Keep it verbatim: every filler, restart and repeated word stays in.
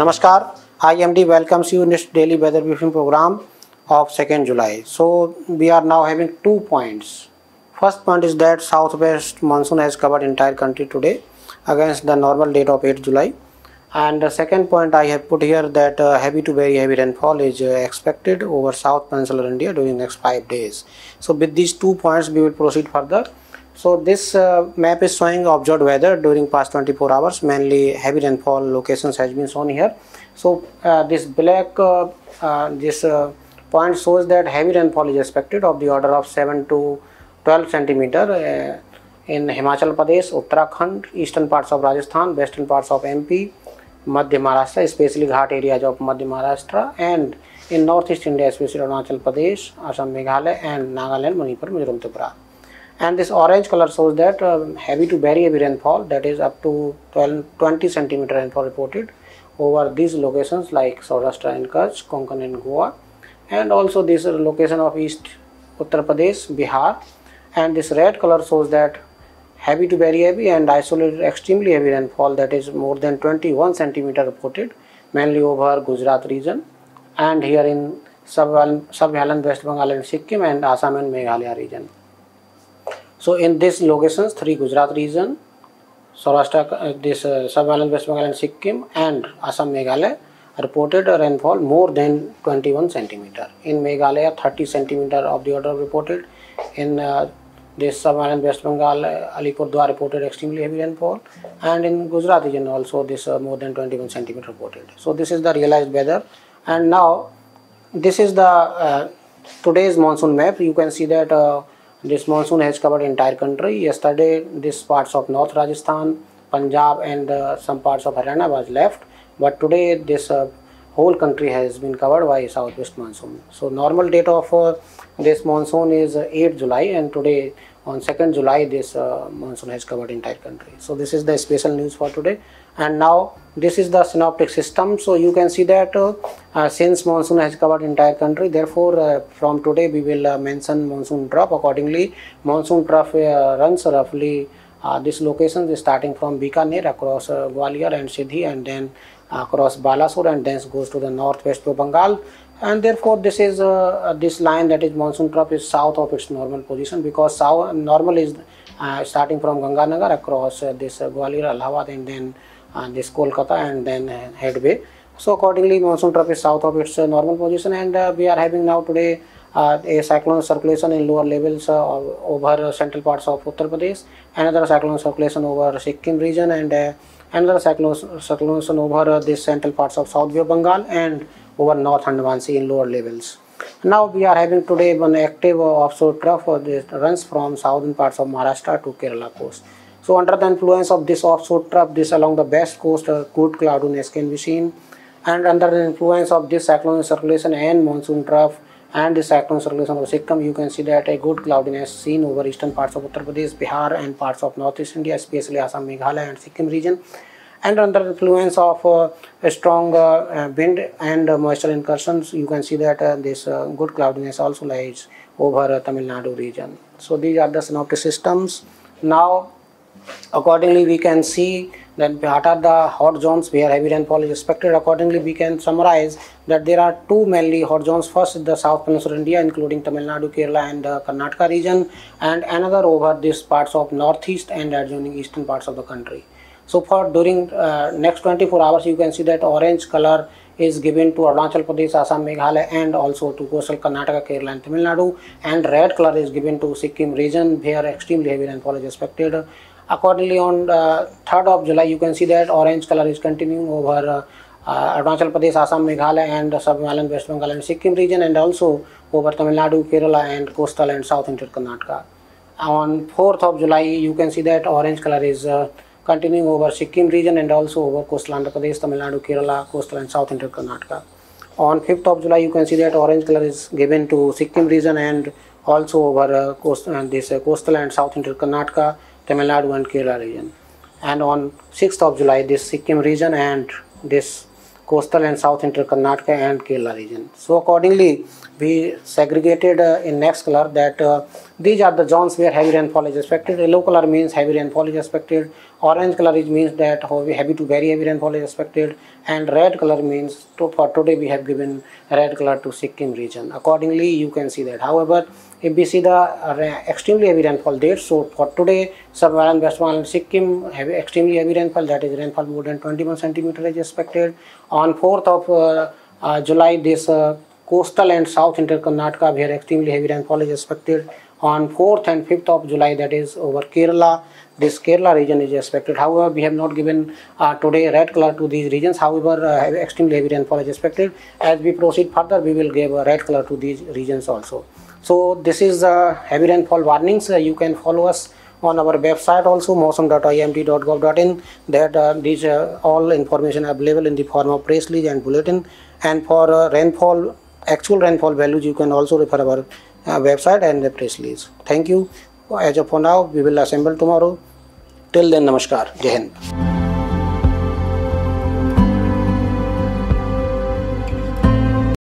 Namaskar, I M D welcomes you in this daily weather briefing program of second July. So we are now having two points. First point is that southwest monsoon has covered entire country today against the normal date of eighth July. And the second point I have put here that uh, heavy to very heavy rainfall is uh, expected over South Peninsular India during next five days. So with these two points we will proceed further. So this uh, map is showing observed weather during past twenty-four hours. Mainly heavy rainfall locations has been shown here. So uh, this black uh, uh, this uh, point shows that heavy rainfall is expected of the order of seven to twelve centimeter uh, in Himachal Pradesh, Uttarakhand, eastern parts of Rajasthan, western parts of M P, Madhya Maharashtra, especially Ghat areas of Madhya Maharashtra, and in northeast India, especially Arunachal Pradesh, Assam, Meghalaya, and Nagaland, Manipur, Mizoram, Tripura. And this orange color shows that um, heavy to very heavy rainfall, that is up to twelve, twenty centimeter rainfall reported over these locations like Saurashtra and Kutch, Konkan and Goa, and also this location of east Uttar Pradesh, Bihar. And this red color shows that heavy to very heavy and isolated extremely heavy rainfall, that is more than twenty-one centimeter reported, mainly over Gujarat region and here in Sub-Saharan West Bengal and Sikkim and Assam and Meghalaya region. So in these locations, three Gujarat region, Saurashtra, this uh, Sub-Saharan West Bengal and Sikkim and Assam Meghalaya reported a rainfall more than twenty-one centimeter. In Meghalaya, thirty centimeter of the order reported. In uh, this Sub-Saharan West Bengal, uh, Alipurduar reported extremely heavy rainfall, and in Gujarat region also this uh, more than twenty-one centimeter reported. So this is the realized weather, and now this is the uh, today's monsoon map. You can see that uh, this monsoon has covered entire country. Yesterday this parts of North Rajasthan, Punjab and uh, some parts of Haryana was left, but today this uh, whole country has been covered by southwest monsoon. So normal date of uh, this monsoon is uh, eighth July, and today on second July this uh, monsoon has covered entire country. So this is the special news for today. And now this is the synoptic system. So you can see that uh, uh, since monsoon has covered entire country, therefore uh, from today we will uh, mention monsoon trough accordingly. Monsoon trough uh, runs roughly uh, this location is starting from Bikaner across uh, Gwalior and Sidhi, and then across Balasore, and then goes to the northwest of Bengal, and therefore this is uh, this line, that is monsoon trough, is south of its normal position, because south normal is uh, starting from Ganganagar across uh, this uh, Gwalior, Allahabad, and then uh, this Kolkata, and then uh, headway. So accordingly monsoon trough is south of its uh, normal position, and uh, we are having now today Uh, a cyclone circulation in lower levels uh, over uh, central parts of Uttar Pradesh, another cyclone circulation over Sikkim region, and uh, another cyclone circulation over uh, this central parts of South Bengal and over North Andaman Sea in lower levels. Now we are having today one active uh, offshore trough uh, that runs from southern parts of Maharashtra to Kerala coast. So under the influence of this offshore trough, this along the west coast, uh, good cloudiness can be seen, and under the influence of this cyclone circulation and monsoon trough and the cyclone circulation of Sikkim, you can see that a good cloudiness seen over eastern parts of Uttar Pradesh, Bihar and parts of northeast India, especially Assam, Meghalaya and Sikkim region. And under influence of uh, a strong uh, wind and uh, moisture incursions, you can see that uh, this uh, good cloudiness also lies over uh, Tamil Nadu region. So these are the synoptic systems. Now accordingly we can see that what are the hot zones where heavy rainfall is expected. Accordingly we can summarize that there are two mainly hot zones. First is the South Peninsular India, including Tamil Nadu, Kerala and the Karnataka region, and another over these parts of northeast and adjoining eastern parts of the country. So for during uh, next twenty-four hours, you can see that orange color is given to Arunachal Pradesh, Assam, Meghalaya and also to coastal Karnataka, Kerala and Tamil Nadu, and red color is given to Sikkim region where extremely heavy rainfall is expected. Accordingly, on uh, third of July, you can see that orange color is continuing over uh, uh, Arunachal Pradesh, Assam, Meghalaya and uh, Sub-Saharan West Bengal and Sikkim region, and also over Tamil Nadu, Kerala and coastal and south interior Karnataka. On fourth of July, you can see that orange color is uh, continuing over Sikkim region and also over coastal Andhra Pradesh, Tamil Nadu, Kerala, coastal and south interior Karnataka. On fifth of July, you can see that orange color is given to Sikkim region and also over uh, coast, uh, this uh, coastal and south interior Karnataka, Tamil Nadu and Kerala region. And on sixth of July, this Sikkim region and this coastal and south inter Karnataka and Kerala region. So accordingly we segregated uh, in next color that uh, these are the zones where heavy rainfall is expected. Yellow color means heavy rainfall is expected. Orange color it means that heavy to very heavy rainfall is expected. And red color means to, for today we have given red color to Sikkim region. Accordingly, you can see that. However, if we see the uh, extremely heavy rainfall there, so for today, Sub-Saharan, West Bengal and Sikkim, heavy, extremely heavy rainfall, that is rainfall more than twenty-one centimeters is expected. On fourth of uh, uh, July, this uh, coastal and south inter Karnataka, where extremely heavy rainfall is expected. On fourth and fifth of July, that is over Kerala, this Kerala region is expected. However, we have not given uh, today red color to these regions. However, uh, extremely heavy rainfall is expected. As we proceed further, we will give a red color to these regions also. So this is uh, heavy rainfall warnings. Uh, you can follow us on our website also, mausam dot I M D dot gov dot in, that uh, these uh, all information are available in the form of press release and bulletin. And for uh, rainfall, actual rainfall values, you can also refer our uh, website and the press release. Thank you. As of for now, we will assemble tomorrow. Till then, namaskar. Jai Hind.